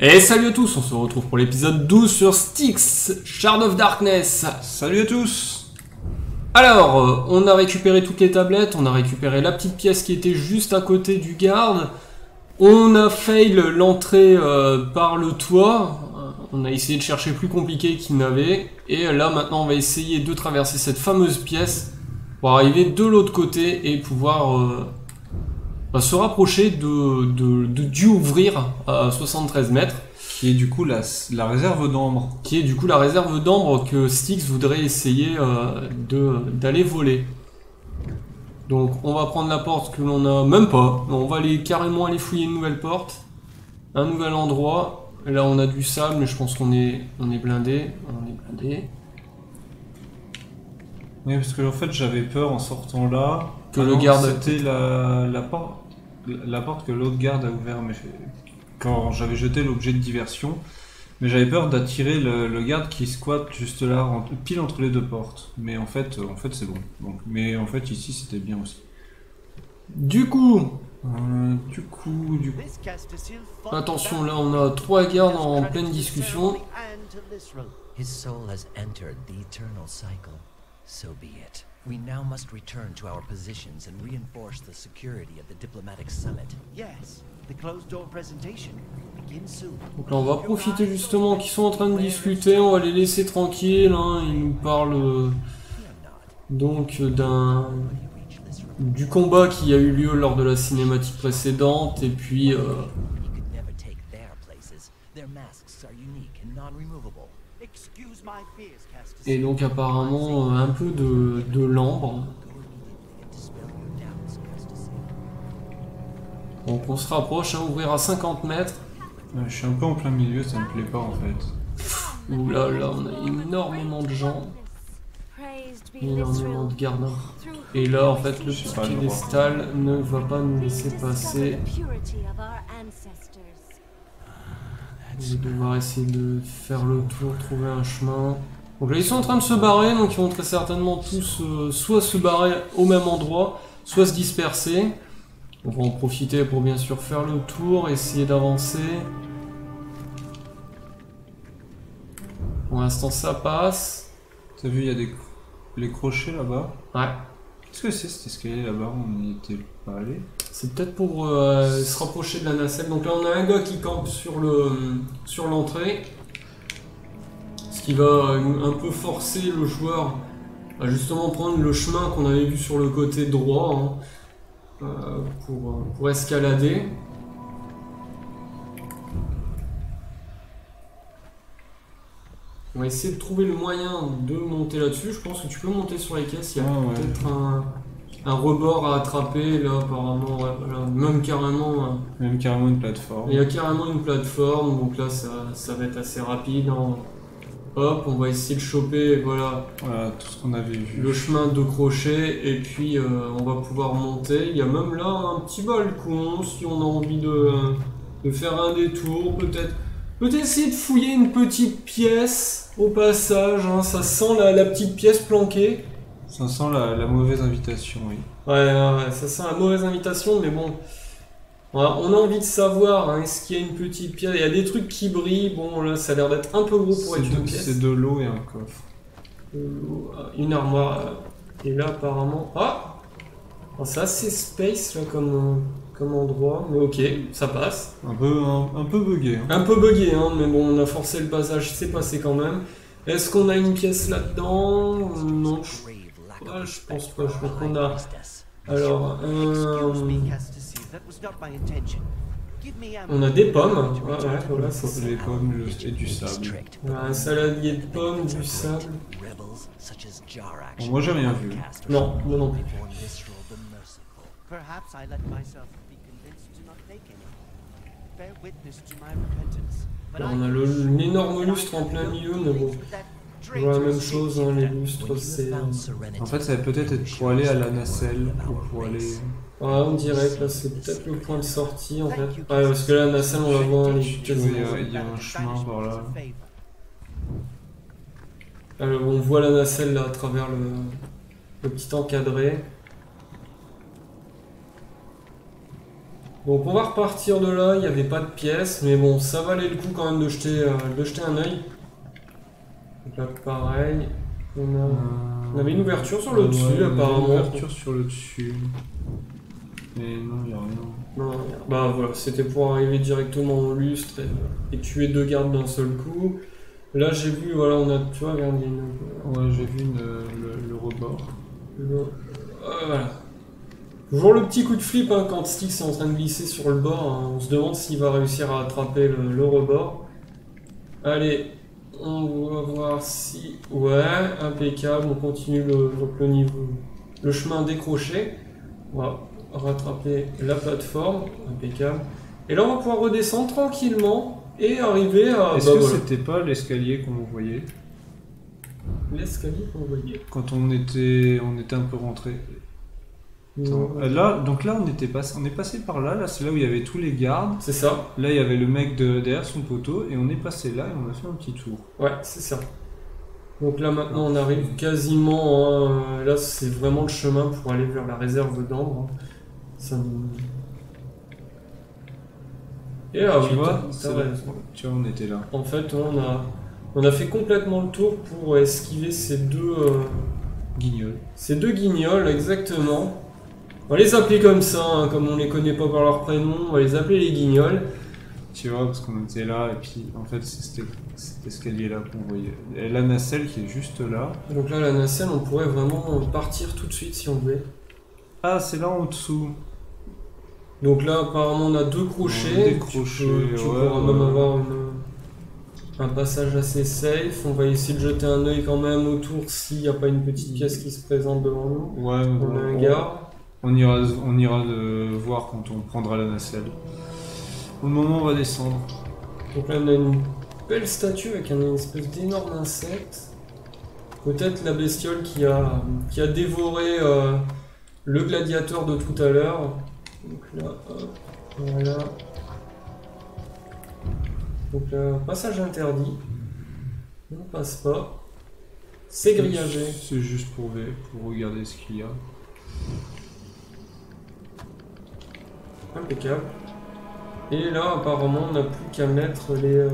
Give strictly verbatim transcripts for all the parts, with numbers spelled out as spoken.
Et salut à tous, on se retrouve pour l'épisode douze sur Styx, Shard of Darkness. Salut à tous. Alors, on a récupéré toutes les tablettes, on a récupéré la petite pièce qui était juste à côté du garde. On a fail l'entrée euh, par le toit. On a essayé de chercher plus compliqué qu'il n'avait. Et là, maintenant, on va essayer de traverser cette fameuse pièce pour arriver de l'autre côté et pouvoir... Euh, se rapprocher de, de, de dû ouvrir à soixante-treize mètres. Qui est du coup la, la réserve d'ambre. Qui est du coup la réserve d'ambre que Styx voudrait essayer euh, de d'aller voler. Donc on va prendre la porte que l'on a même pas. On va aller carrément aller fouiller une nouvelle porte. Un nouvel endroit. Là on a du sable mais je pense qu'on est, on est blindé. On est blindé. Oui parce que en fait j'avais peur en sortant là. Que ah le non, garde... C'était la, la, porte, la porte que l'autre garde a ouvert mais quand j'avais jeté l'objet de diversion. Mais j'avais peur d'attirer le, le garde qui squatte juste là, pile entre les deux portes. Mais en fait, en fait c'est bon. Donc, mais en fait, ici, c'était bien aussi. Du coup... Euh, du coup, du coup... Attention, là, on a trois gardes en pleine discussion. His soul has entered the eternal cycle. So be it. We now must return to our positions and reinforce the security of the diplomatic summit. Yes, the closed door presentation will begin soon. Donc là on va profiter justement qu'ils sont en train de discuter, on va les laisser tranquilles, hein. Ils nous parlent euh, donc d'un du combat qui a eu lieu lors de la cinématique précédente et puis euh, et donc apparemment euh, un peu de, de l'ambre. Donc on se rapproche, hein, ouvrir à cinquante mètres. Ouais, je suis un peu en plein milieu, ça me plaît pas en fait. Ouh là là, on a énormément de gens. Énormément de gardes. Et là en fait le piédestal ne va pas nous laisser passer. Je vais devoir essayer de faire le tour, trouver un chemin. Donc là ils sont en train de se barrer, donc ils vont très certainement tous euh, soit se barrer au même endroit, soit se disperser. On va en profiter pour bien sûr faire le tour, essayer d'avancer. Pour l'instant ça passe. T'as vu il y a des les crochets là-bas. Ouais. Qu'est-ce que c'est cet escalier là-bas, on n'y était pas allé? C'est peut-être pour euh, se rapprocher de la nacelle. Donc là on a un gars qui campe sur le sur l'entrée. Ce qui va un peu forcer le joueur à justement prendre le chemin qu'on avait vu sur le côté droit, hein, pour, pour escalader. On va essayer de trouver le moyen de monter là-dessus. Je pense que tu peux monter sur les caisses. Il y a ah, peut-être ouais. un, un rebord à attraper là apparemment. Ouais, voilà. Même carrément. Même carrément une plateforme. Il y a carrément une plateforme. Donc là ça, ça va être assez rapide. Hein. Hop, on va essayer de choper, voilà, voilà tout ce qu'on avait vu. Le chemin de crochet, et puis euh, on va pouvoir monter. Il y a même là un petit balcon, si on a envie de, de faire un détour, peut-être. Peut-être essayer de fouiller une petite pièce, au passage, hein, ça sent la, la petite pièce planquée. Ça sent la, la mauvaise invitation, oui. Ouais, ouais, ça sent la mauvaise invitation, mais bon... Voilà, on a envie de savoir, hein, est-ce qu'il y a une petite pièce, il y a des trucs qui brillent, bon là ça a l'air d'être un peu gros pour être une pièce. C'est de l'eau et un coffre. Une armoire, et là apparemment, ah c'est assez space là comme, comme endroit, mais ok, ça passe. Un peu, un, un peu bugué. Hein. Un peu bugué, hein, mais bon on a forcé le passage, c'est passé quand même. Est-ce qu'on a une pièce là-dedans? Non, je, ouais, je pense pas, je pense qu'on a... Alors, euh... on a des pommes, voilà, ouais, voilà, c'est des pommes et du sable. Ouais, un saladier de pommes, du sable. Bon, moi j'ai rien vu. Non, non, non. Là, on a l'énorme lustre en plein milieu, mais bon. Toujours la même chose, hein, les lustres, c'est... En fait, ça va peut-être être pour aller à la nacelle, ou pour aller... Ouais, on dirait que là, c'est peut-être le point de sortie, en fait. Ouais, parce que là, la nacelle, on va voir les... Il y a un chemin par là. Alors, on voit la nacelle, là, à travers le, le petit encadré. Donc on va repartir de là, il n'y avait pas de pièces, mais bon, ça valait le coup quand même de jeter, euh, de jeter un œil. Donc là, pareil, on, a... euh... on avait une ouverture sur le dessus, ouais, apparemment. Une ouverture sur le dessus. Mais non, il n'y a rien. Non, a... Bah voilà, c'était pour arriver directement au lustre et, et tuer deux gardes d'un seul coup. Là, j'ai vu, voilà, on a, tu vois, regarde, il y a une... Ouais, j'ai vu une, le, le rebord. Le... Euh, voilà. Toujours le petit coup de flip hein, quand Styx est en train de glisser sur le bord. Hein. On se demande s'il va réussir à attraper le, le rebord. Allez, on va voir si... Ouais, impeccable. On continue le, donc le niveau, le chemin décroché. On va rattraper la plateforme. Impeccable. Et là, on va pouvoir redescendre tranquillement et arriver à... Est-ce bah, que voilà. C'était pas l'escalier qu'on voyait? L'escalier qu'on voyait quand on était, on était un peu rentré. Attends, là, donc là on était passé, on est passé par là, là c'est là où il y avait tous les gardes. C'est ça. Là il y avait le mec de, derrière son poteau et on est passé là et on a fait un petit tour. Ouais, c'est ça. Donc là maintenant on arrive quasiment, hein, là c'est vraiment le chemin pour aller vers la réserve d'ambre. Hein. Ça nous... Et là, tu, oui, vois, là, tu vois, on était là. En fait on a, on a fait complètement le tour pour esquiver ces deux... Euh... Guignols. Ces deux guignols, exactement. On va les appeler comme ça, hein, comme on les connaît pas par leur prénom, on va les appeler les guignols. Tu vois, parce qu'on était là, et puis en fait c'était cet escalier-là qu'on voyait. Et la nacelle qui est juste là. Donc là, la nacelle, on pourrait vraiment partir tout de suite si on voulait. Ah, c'est là en dessous. Donc là, apparemment, on a deux crochets. Des crochets, tu, peux, tu ouais, pourras ouais. même avoir une, un passage assez safe. On va essayer de jeter un œil quand même autour s'il n'y a pas une petite pièce qui se présente devant nous. Ouais, on ouais, a un ouais. gars. On ira, on ira le voir quand on prendra la nacelle. Au moment où on va descendre. Donc là on a une belle statue avec une espèce d'énorme insecte. Peut-être la bestiole qui a, qui a dévoré euh, le gladiateur de tout à l'heure. Donc là, hop, voilà. Donc là, passage interdit. On passe pas. C'est grillagé. C'est juste pour, pour regarder ce qu'il y a. Impeccable. Et là, apparemment, on n'a plus qu'à mettre les... Euh...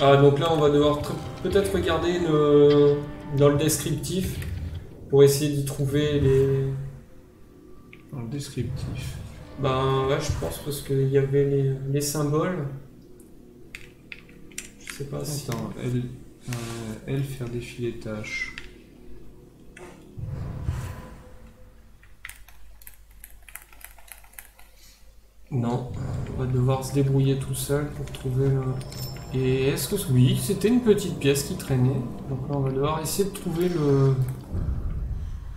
Ah, donc là, on va devoir peut-être regarder le... dans le descriptif pour essayer d'y trouver les... Dans le descriptif. Ben, là, je pense parce qu'il y avait les... les symboles. Je sais pas Attends, si... Attends, elle... Euh, elle faire défiler tâches. Non, on va devoir se débrouiller tout seul pour trouver le... Et est-ce que... Oui, c'était une petite pièce qui traînait. Donc là, on va devoir essayer de trouver le...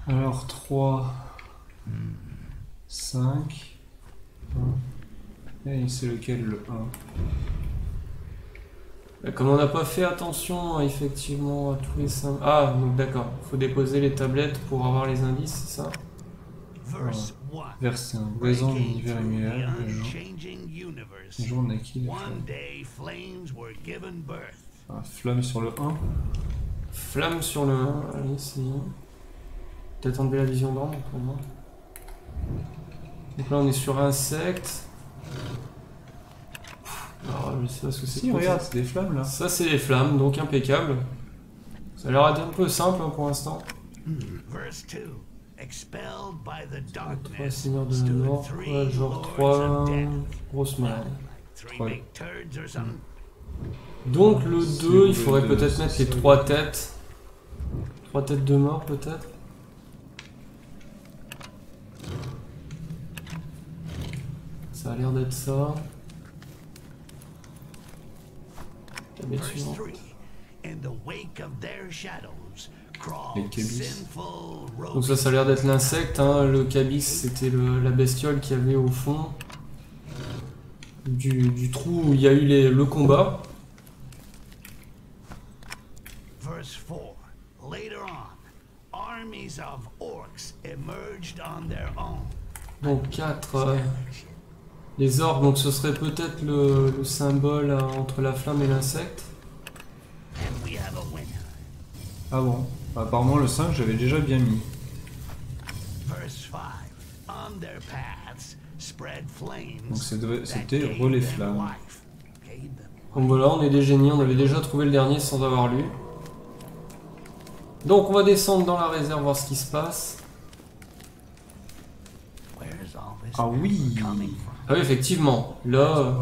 Alors, trois, cinq, un. Et c'est lequel, le un? Comme on n'a pas fait attention, effectivement, à tous les cinq... Ah, donc d'accord. Faut déposer les tablettes pour avoir les indices, c'est ça? Voilà. Verset un. Voisin de l'univers annuel, le jour. Le jour naquit la flamme. Ah, flamme sur le un. Flamme sur le un, allez, c'est bien. Peut-être enlever la vision d'ordre pour moi. Donc là, on est sur insecte. Alors, je sais pas ce que c'est. Si, regarde, c'est des flammes là. Ça, c'est des flammes, donc impeccable. Ça a l'air d'être un peu simple hein, pour l'instant. Verset deux. Expelled by the darkness, stood three lords of death. Three big turds or something. Donc le deux, il faudrait peut-être mettre les trois têtes. Trois têtes de mort peut-être. Ça a l'air d'être ça. Tablette suivante. Les cabis. Donc ça, ça a l'air d'être l'insecte, hein. Le cabis c'était la bestiole qu'il y avait au fond du, du trou où il y a eu les, le combat. Donc quatre, euh, les orques, donc ce serait peut-être le, le symbole euh, entre la flamme et l'insecte. Ah bon? Apparemment le cinq j'avais déjà bien mis. Donc c'était « Relais flammes ». Donc voilà, on est des génies, on avait déjà trouvé le dernier sans avoir lu. Donc on va descendre dans la réserve, voir ce qui se passe. Ah oui. Ah oui, effectivement, là... On, on,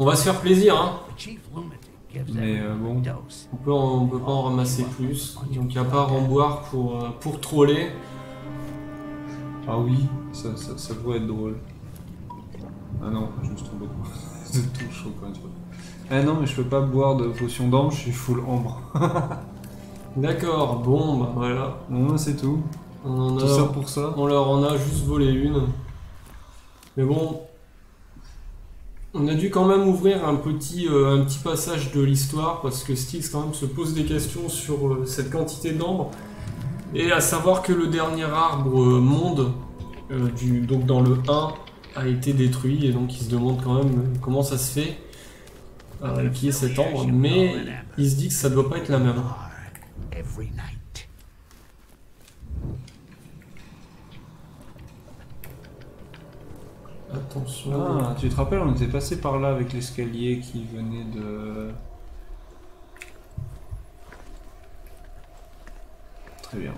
on va se faire plaisir, hein. Mais euh, bon, on peut, en, on peut pas en ramasser plus, donc à part en boire pour, euh, pour troller. Ah oui, ça, ça, ça pourrait être drôle. Ah non, je me suis trompé. C'est tout chaud quand même. Ah non, mais je peux pas boire de potion d'ambre, je suis full ambre. D'accord, bon, bah voilà. Non, c'est tout. On en a, tout ça pour ça. On leur en a juste volé une. Mais bon, on a dû quand même ouvrir un petit, euh, un petit passage de l'histoire parce que Styx quand même se pose des questions sur euh, cette quantité d'ambre. Et à savoir que le dernier arbre euh, monde, euh, du, donc dans le un, a été détruit et donc il se demande quand même comment ça se fait euh, qu'il y ait cet ambre. Mais il se dit que ça ne doit pas être la même. Attention. Ah, tu te rappelles, on était passé par là avec l'escalier qui venait de... Très bien.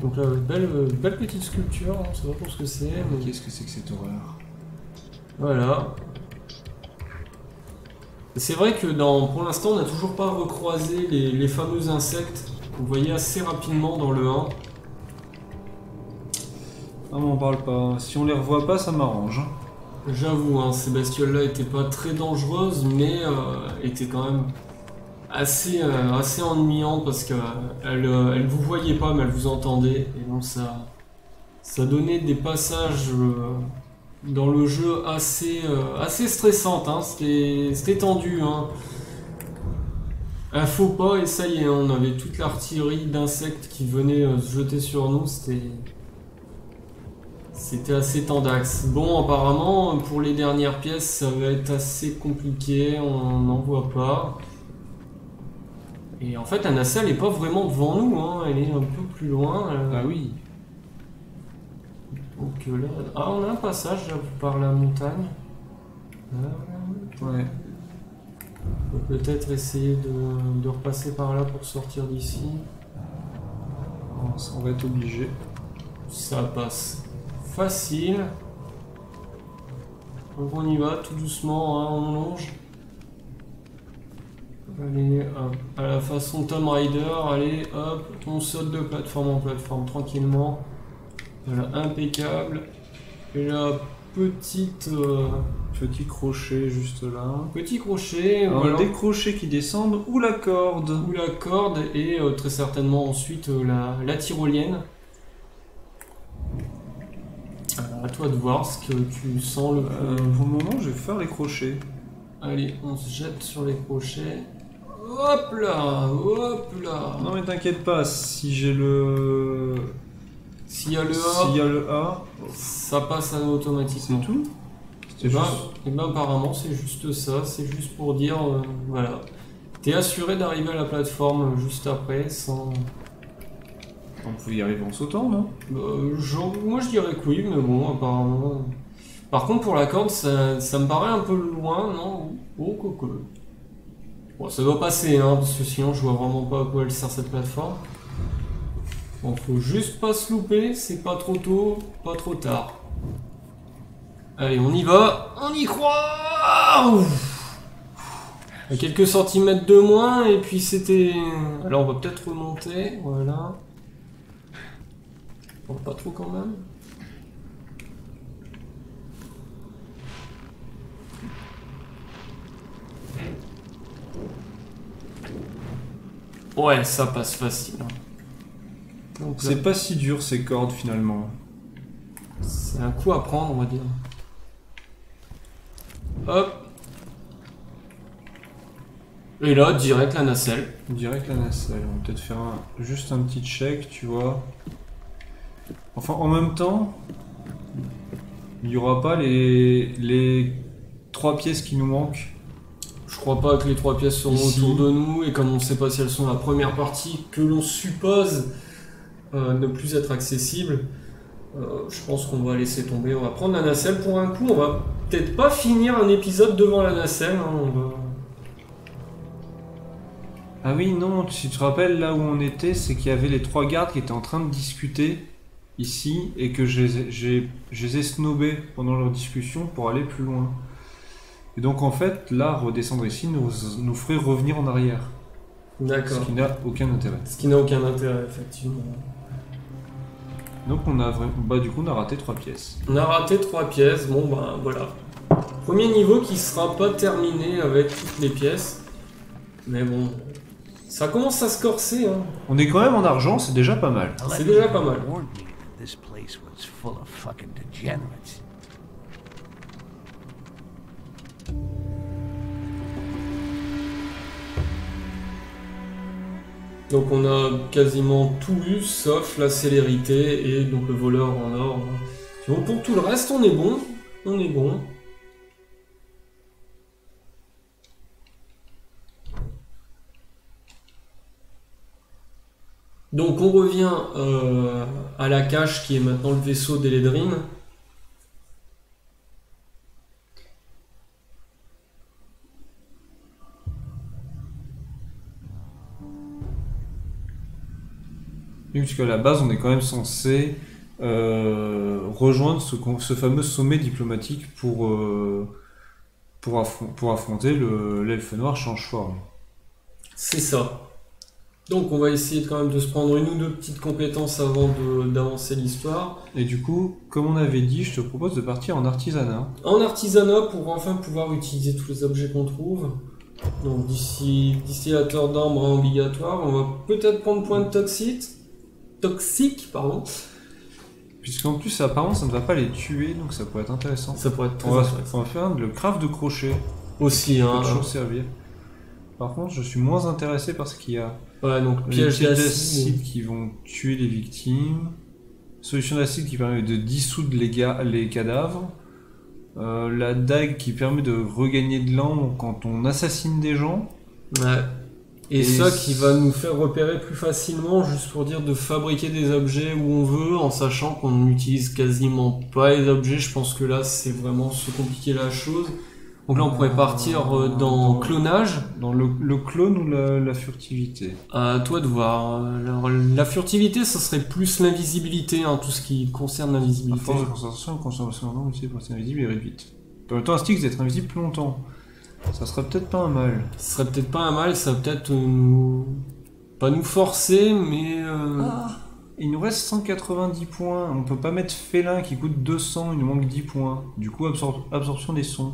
Donc là, belle, belle petite sculpture, on ne sait pas pour ce que c'est. Mais... Qu'est-ce que c'est que cette horreur? Voilà. C'est vrai que dans, pour l'instant, on n'a toujours pas recroisé les, les fameux insectes. Vous voyez assez rapidement dans le un. Ah, on m'en parle pas. Si on les revoit pas, ça m'arrange. J'avoue, hein, ces bestioles-là étaient pas très dangereuses, mais euh, étaient quand même assez, euh, assez ennuyantes parce qu'elles euh, euh, elles vous voyaient pas, mais elles vous entendaient. Et donc ça, ça donnait des passages euh, dans le jeu assez, euh, assez stressantes. Hein. C'était tendu. Hein. Un faux pas et ça y est, on avait toute l'artillerie d'insectes qui venait se jeter sur nous, c'était... C'était assez tendax. Bon, apparemment, pour les dernières pièces, ça va être assez compliqué, on n'en voit pas. Et en fait, Anassa, elle n'est pas vraiment devant nous, hein. Elle est un peu plus loin. Elle... Ah oui. Donc là... Ah, on a un passage là, par la montagne. Là... Ouais. On peut peut-être essayer de, de repasser par là pour sortir d'ici. On va être obligé. Ça passe facile. Donc on y va tout doucement, hein, on longe. Allez, hop, à la façon Tomb Raider, allez, hop, on saute de plateforme en plateforme tranquillement. Voilà, impeccable. Et là, petite... Euh, Petit crochet juste là. Petit crochet, alors, voilà. Des crochets qui descendent, ou la corde. Ou la corde, et euh, très certainement ensuite euh, la, la tyrolienne. Alors, à toi de voir ce que tu sens le plus. Euh, pour le moment, je vais faire les crochets. Allez, on se jette sur les crochets. Hop là, hop là. Non mais t'inquiète pas, si j'ai le... S'il y a le A, S'il y a le A, ça passe automatiquement. C'est tout ? Et ben, et ben apparemment c'est juste ça, c'est juste pour dire, euh, voilà, t'es assuré d'arriver à la plateforme juste après sans... On pouvait y arriver en sautant, non? euh, genre, Moi je dirais que oui, mais bon, apparemment... Par contre pour la corde, ça, ça me paraît un peu loin, non? Oh, coco. Bon, ça doit passer, hein, parce que sinon je vois vraiment pas à quoi elle sert cette plateforme. Bon, faut juste pas se louper, c'est pas trop tôt, pas trop tard. Allez, on y va, on y croit. Ouf. À quelques centimètres de moins, et puis c'était... Alors on va peut-être remonter, voilà. Bon, pas trop quand même. Ouais, ça passe facile. C'est pas si dur ces cordes finalement. C'est un coup à prendre, on va dire. Hop. Et là, direct la nacelle. Direct la nacelle. On va peut-être faire un, juste un petit check, tu vois. Enfin, en même temps... Il n'y aura pas les, les trois pièces qui nous manquent. Je crois pas que les trois pièces seront ici. Autour de nous, et comme on ne sait pas si elles sont la première partie, que l'on suppose euh, ne plus être accessible, euh, je pense qu'on va laisser tomber, on va prendre la nacelle pour un coup, on va peut-être pas finir un épisode devant la nacelle, hein, on va... Ah oui, non, si tu te rappelles, là où on était, c'est qu'il y avait les trois gardes qui étaient en train de discuter ici, et que je les ai snobés pendant leur discussion pour aller plus loin. Et donc en fait, là, redescendre ici nous, nous ferait revenir en arrière. D'accord. Ce qui n'a aucun intérêt. Ce qui n'a aucun intérêt, effectivement. Donc on a vraiment... Bah du coup, on a raté trois pièces. On a raté trois pièces, bon bah voilà. Premier niveau qui sera pas terminé avec toutes les pièces. Mais bon... Ça commence à se corser, hein. On est quand même en argent, c'est déjà pas mal. C'est déjà pas mal. Donc on a quasiment tout eu, sauf la célérité et donc le voleur en or. Donc pour tout le reste, on est bon. On est bon. Donc on revient euh, à la cache qui est maintenant le vaisseau d'Eledrin. Puisque à la base on est quand même censé euh, rejoindre ce, ce fameux sommet diplomatique pour, euh, pour, affron pour affronter l'elfe noir change forme. C'est ça. Donc on va essayer quand même de se prendre une ou deux petites compétences avant d'avancer l'histoire. Et du coup, comme on avait dit, je te propose de partir en artisanat. En artisanat pour enfin pouvoir utiliser tous les objets qu'on trouve. Donc d'ici, distillateur d'ambre obligatoire, on va peut-être prendre point de toxique. Toxique, pardon. Puisqu'en plus, apparemment, ça ne va pas les tuer, donc ça pourrait être intéressant. Ça pourrait être très on intéressant. Va, on va faire le craft de crochet. Aussi, hein. Ça peut toujours servir. Par contre, je suis moins intéressé par ce qu'il y a. Ouais, donc pièges d'acide qui vont tuer les victimes, solution d'acide qui permet de dissoudre les, les cadavres, euh, la dague qui permet de regagner de l'ambre quand on assassine des gens. Ouais. Et, et ça qui va nous faire repérer plus facilement, juste pour dire de fabriquer des objets où on veut, en sachant qu'on n'utilise quasiment pas les objets. Je pense que là, c'est vraiment se compliquer la chose. Donc là, on pourrait partir euh, dans, dans clonage. Dans le, le clone ou la, la furtivité? À toi de voir. Alors, la furtivité, ça serait plus l'invisibilité, hein, tout ce qui concerne l'invisibilité. À force de concentration, concentration non, utile pour être invisible et réduite. En même temps, un Styx d'être invisible plus longtemps. Ça serait peut-être pas un mal. Ça serait peut-être pas un mal, ça peut-être euh, nous... Pas nous forcer, mais... Euh... Ah. Il nous reste cent quatre-vingt-dix points. On peut pas mettre félin qui coûte deux cents, il nous manque dix points. Du coup, absor absorption des sons.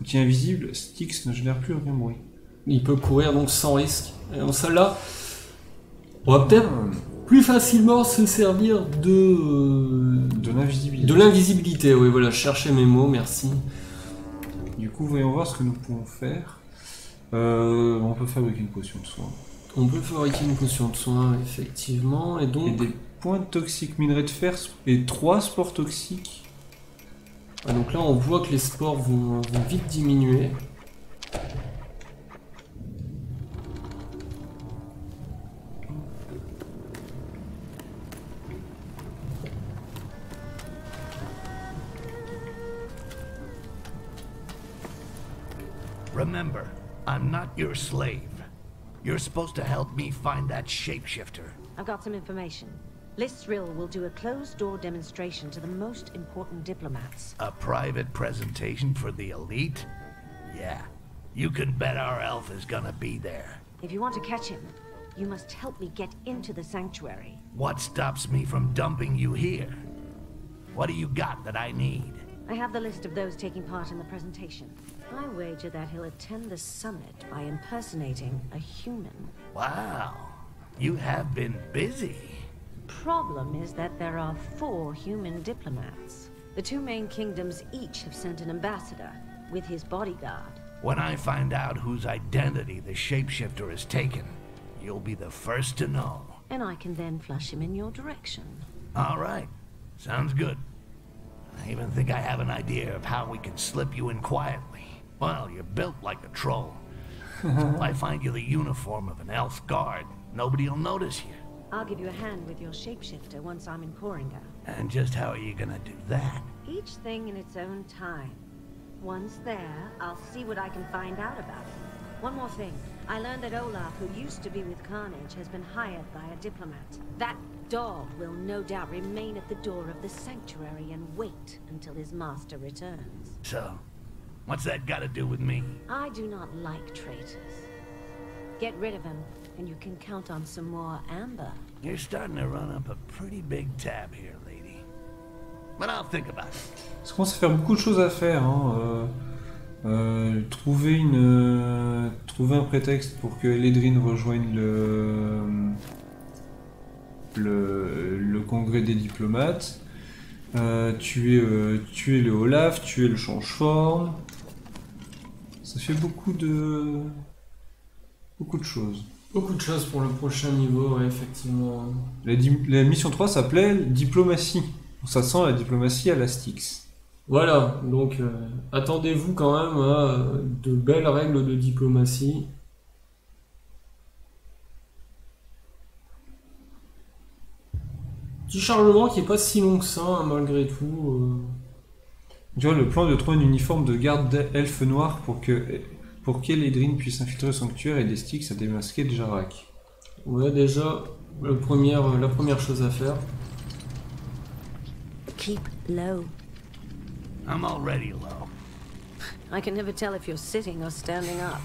Outil invisible, Styx ne génère plus aucun bruit. Il peut courir donc sans risque. Et en celle-là, on va peut-être plus facilement se servir de... De l'invisibilité. De l'invisibilité, oui, voilà, cherchez mes mots, merci. Du coup, voyons voir ce que nous pouvons faire. Euh, on peut fabriquer une potion de soin. On peut fabriquer une potion de soin, effectivement, et donc... Et des points toxiques, minerais de fer et trois spores toxiques. Ah, donc là on voit que les spores vont, vont vite diminuer. Remember, I'm not your slave. You're supposed to help me find that shapeshifter. I've got some information. Lysril will do a closed-door demonstration to the most important diplomats. A private presentation for the elite? Yeah, you can bet our elf is gonna be there. If you want to catch him, you must help me get into the sanctuary. What stops me from dumping you here? What do you got that I need? I have the list of those taking part in the presentation. I wager that he'll attend the summit by impersonating a human. Wow, you have been busy. The problem is that there are four human diplomats. The two main kingdoms each have sent an ambassador with his bodyguard. When I find out whose identity the shapeshifter has taken, you'll be the first to know. And I can then flush him in your direction. All right. Sounds good. I even think I have an idea of how we can slip you in quietly. Well, you're built like a troll. So if I find you the uniform of an elf guard, nobody will notice you. I'll give you a hand with your shapeshifter once I'm in Koringa. And just how are you gonna do that? Each thing in its own time. Once there, I'll see what I can find out about it. One more thing. I learned that Olaf, who used to be with Carnage, has been hired by a diplomat. That dog will no doubt remain at the door of the sanctuary and wait until his master returns. So, what's that got to do with me? I do not like traitors. Get rid of him, and you can count on some more amber. You're starting to run up a pretty big tab here, lady. But I'll think about it. Parce qu'on sait faire beaucoup de choses à faire, hein. Euh... Euh, trouver une, euh, trouver un prétexte pour que Eledrin rejoigne le, le, le congrès des diplomates, euh, tuer, euh, tuer le Olaf, tuer le change-forme, ça fait beaucoup de, beaucoup de choses. Beaucoup de choses pour le prochain niveau, ouais, effectivement. La, la mission trois s'appelait Diplomatie, ça sent la diplomatie à la Styx. Voilà, donc euh, attendez-vous quand même à euh, de belles règles de diplomatie. Petit chargement qui n'est pas si long que ça, hein, malgré tout. Euh... Tu vois, le plan de trouver un uniforme de garde elfe noir pour que pour qu'Eledrin puisse infiltrer le sanctuaire et des sticks à démasquer de Jarak. Ouais, déjà, le premier, euh, la première chose à faire. Keep low. I'm already low. I can never tell if you're sitting or standing up.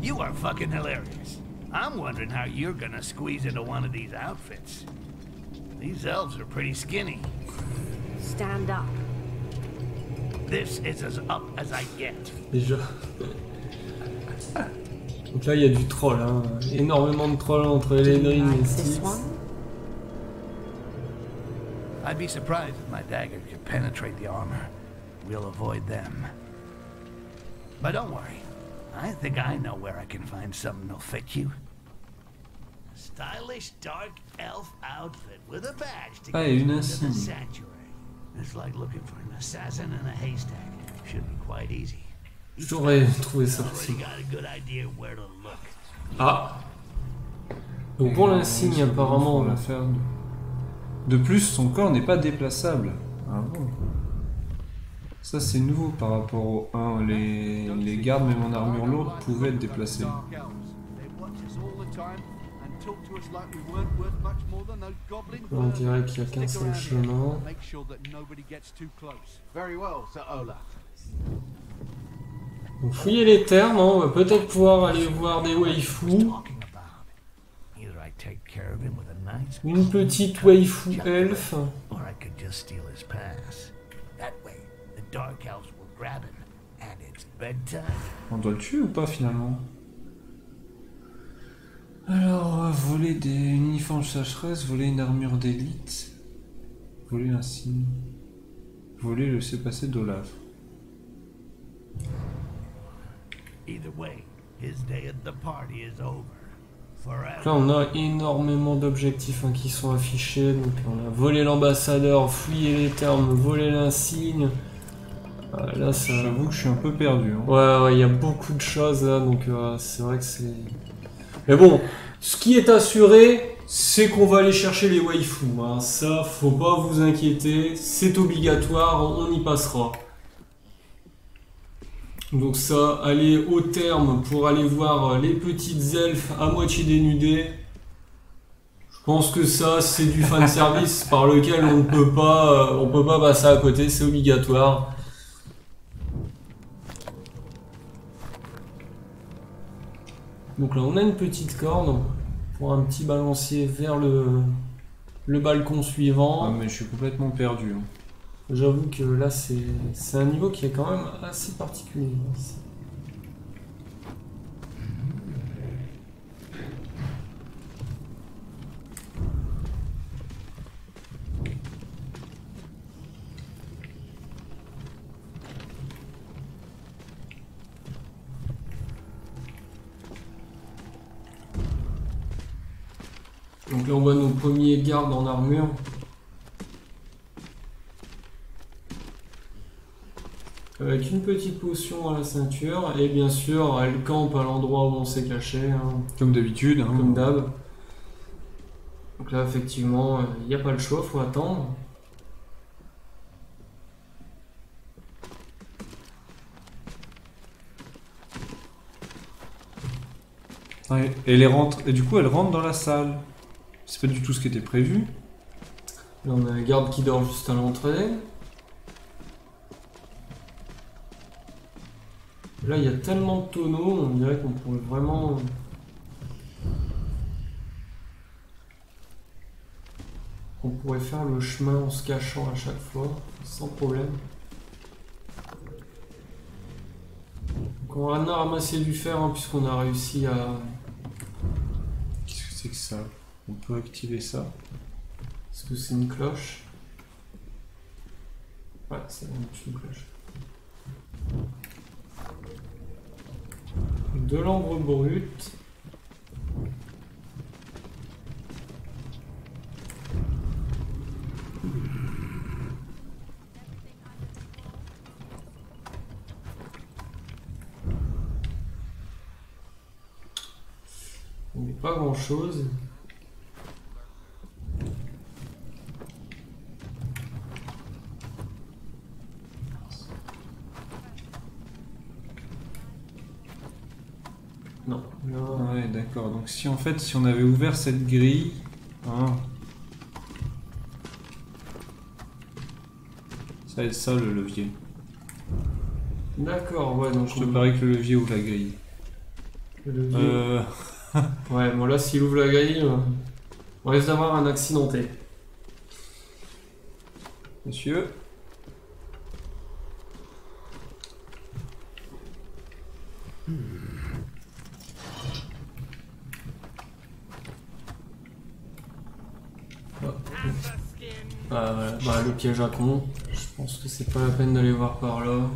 You are fucking hilarious. I'm wondering how you're gonna squeeze into one of these outfits. These elves are pretty skinny. Stand up. This is as up as I get. Déjà. Donc là, il y a du troll, hein. Énormément de trolls entre Eledrin et Styx. I'd be surprised if my dagger could penetrate the armor. We'll avoid them. But don't worry. I think I know where I can find something that'll fit you. A stylish dark elf outfit with a badge to get into the sanctuary. It's like looking for an assassin in a haystack. Should be quite easy. J'aurais trouvé ça. You got a good idea where to look. Ah. Donc pour l'insigne, apparemment, on va faire. De plus, son corps n'est pas déplaçable. Ah bon. Ça c'est nouveau par rapport au un. Les, les gardes, même en armure lourde, pouvaient être déplacés. On dirait qu'il n'y a qu'un seul chemin. On fouillait les termes, hein. On va peut-être pouvoir aller voir des waifus. Une petite waifu elfe. On doit le tuer ou pas finalement? Alors, voler des uniformes sécheresse, voler une armure d'élite, voler un signe, voler le sait-passer d'Olaf. Either way, his day at the party is over. Là on a énormément d'objectifs, hein, qui sont affichés, donc on a volé l'ambassadeur, fouillé les termes, volé l'insigne, euh, là ça... J'avoue que je suis un peu perdu. Hein. Ouais ouais, il y a beaucoup de choses là, donc euh, c'est vrai que c'est... Mais bon, ce qui est assuré, c'est qu'on va aller chercher les waifus, hein. Ça faut pas vous inquiéter, c'est obligatoire, on y passera. Donc ça, aller au terme pour aller voir les petites elfes à moitié dénudées, je pense que ça c'est du fanservice par lequel on ne peut pas, on peut pas passer à côté, c'est obligatoire. Donc là on a une petite corde pour un petit balancier vers le, le balcon suivant. Ah mais je suis complètement perdu. J'avoue que là, c'est un niveau qui est quand même assez particulier. Donc là, on voit nos premiers gardes en armure. avec une petite potion à la ceinture, et bien sûr elle campe à l'endroit où on s'est caché. Hein. Comme d'habitude. Hein, comme d'hab. Donc là effectivement il n'y a pas le choix, faut attendre. Ouais, et, les rentre... et du coup elle rentre dans la salle. C'est pas du tout ce qui était prévu. Là on a un garde qui dort juste à l'entrée. Là il y a tellement de tonneaux, on dirait qu'on pourrait vraiment... On pourrait faire le chemin en se cachant à chaque fois, sans problème. Donc on a ramassé du fer hein, puisqu'on a réussi à... Qu'est-ce que c'est que ça? On peut activer ça. Est-ce que c'est une cloche? Ouais, c'est une cloche. De l'ambre brut. On n'est pas grand chose. Non. non. Ouais, d'accord. Donc si en fait, si on avait ouvert cette grille, hein, ça va être ça le levier. D'accord. Ouais. Donc je te on... parie que le levier ouvre la grille. Le levier. Euh... ouais. Bon là, s'il ouvre la grille, on risque d'avoir un accidenté. Monsieur. Ah, voilà. Bah, le piège à con, je pense que c'est pas la peine d'aller voir par là.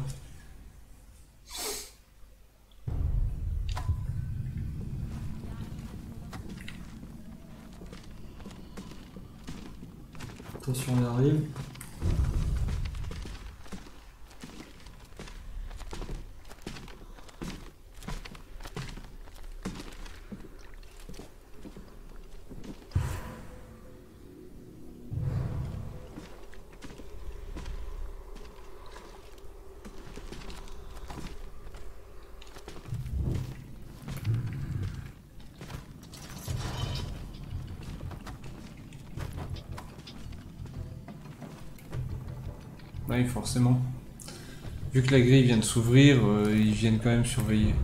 Attention, on arrive. Oui, forcément. Vu que la grille vient de s'ouvrir, euh, ils viennent quand même surveiller.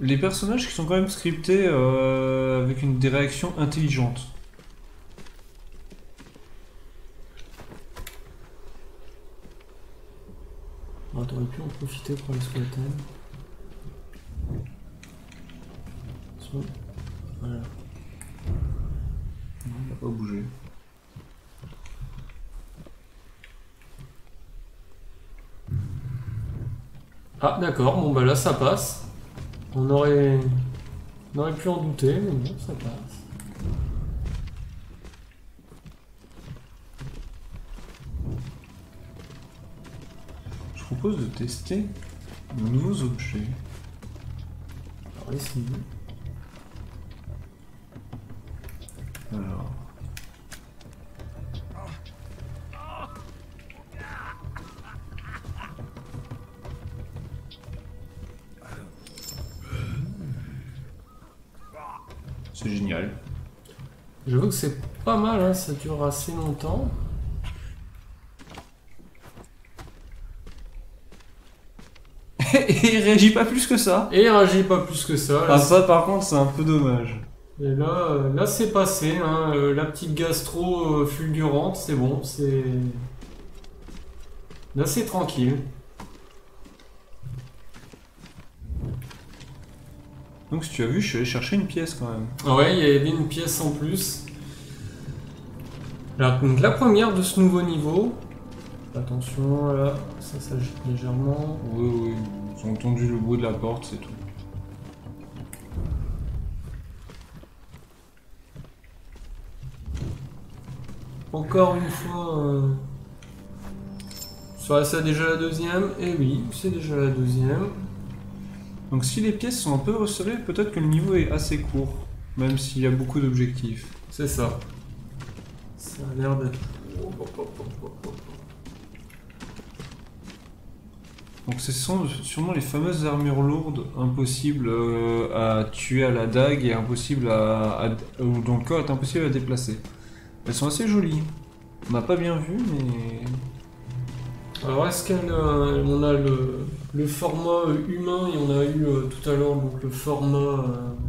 Les personnages qui sont quand même scriptés euh, avec une, des réactions intelligentes. On aurait pu en profiter pour aller sous la table. Voilà. On n'a pas bougé. Ah d'accord, bon bah là ça passe. On aurait, on aurait pu en douter, mais bon ça passe. Je propose de tester nos nouveaux objets. Alors ici. Alors. C'est génial. J'avoue que c'est pas mal, hein, ça dure assez longtemps. Et il réagit pas plus que ça. Et il réagit pas plus que ça. Là, ah ça par contre c'est un peu dommage. Et là, euh, là c'est passé, hein, euh, la petite gastro euh, fulgurante, c'est bon, c'est... Là c'est tranquille. Donc si tu as vu, je suis allé chercher une pièce quand même. Ah ouais, il y avait une pièce en plus. Alors, donc la première de ce nouveau niveau. Attention, là, ça s'agite légèrement. Oui, oui, ils ont entendu le bruit de la porte, c'est tout. Encore une fois... Euh... Sera ça déjà la deuxième? Eh oui, c'est déjà la deuxième. Donc si les pièces sont un peu resserrées, peut-être que le niveau est assez court, même s'il y a beaucoup d'objectifs. C'est ça. Ça a l'air d'être... Donc ce sont sûrement les fameuses armures lourdes, impossibles euh, à tuer à la dague et impossibles à, à, dont le corps est impossible à déplacer. Elles sont assez jolies. On n'a pas bien vu, mais... Alors est-ce qu'on euh, a le, le format humain et on a eu euh, tout à l'heure donc le format euh,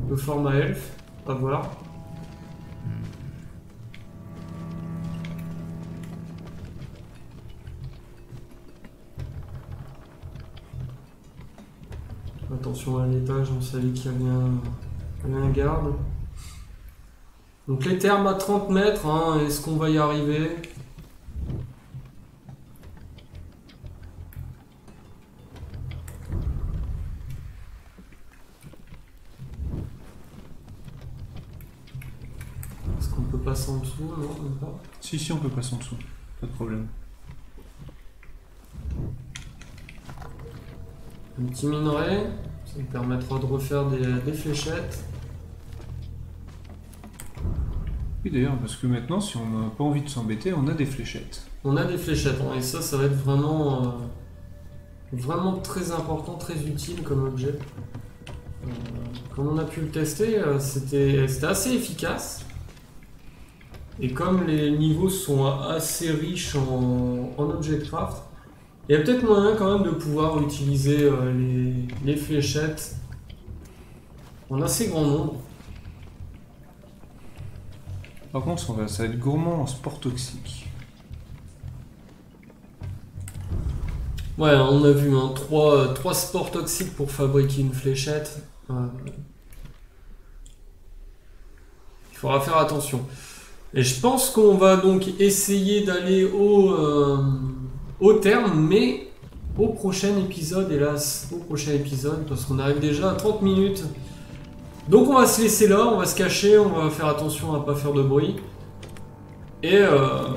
le format elfe, à voir. Attention à l'étage, on savait qu'il y avait un, un garde. Donc les thermes à trente mètres, hein, est-ce qu'on va y arriver ? Est-ce qu'on peut passer en dessous? Non, même pas. Si, si, on peut passer en dessous, pas de problème. Un petit minerai, ça me permettra de refaire des, des fléchettes. Oui d'ailleurs, parce que maintenant, si on n'a pas envie de s'embêter, on a des fléchettes. On a des fléchettes, hein, et ça, ça va être vraiment, euh, vraiment très important, très utile comme objet. Euh, comme on a pu le tester, euh, c'était assez efficace. Et comme les niveaux sont assez riches en, en Objectcraft, il y a peut-être moyen quand même de pouvoir utiliser euh, les, les fléchettes en assez grand nombre. Par contre, ça va, ça va être gourmand en sport toxique. Ouais, on a vu hein, trois, trois sports toxiques pour fabriquer une fléchette. Euh, il faudra faire attention. Et je pense qu'on va donc essayer d'aller au... Euh, au terme, mais au prochain épisode, hélas, au prochain épisode, parce qu'on arrive déjà à trente minutes. Donc on va se laisser là, on va se cacher, on va faire attention à ne pas faire de bruit. Et euh,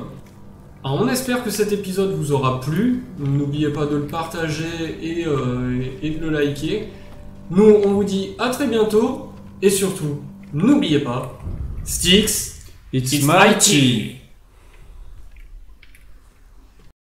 on espère que cet épisode vous aura plu. N'oubliez pas de le partager et, euh, et de le liker. Nous, on vous dit à très bientôt. Et surtout, n'oubliez pas, Styx, it's mighty!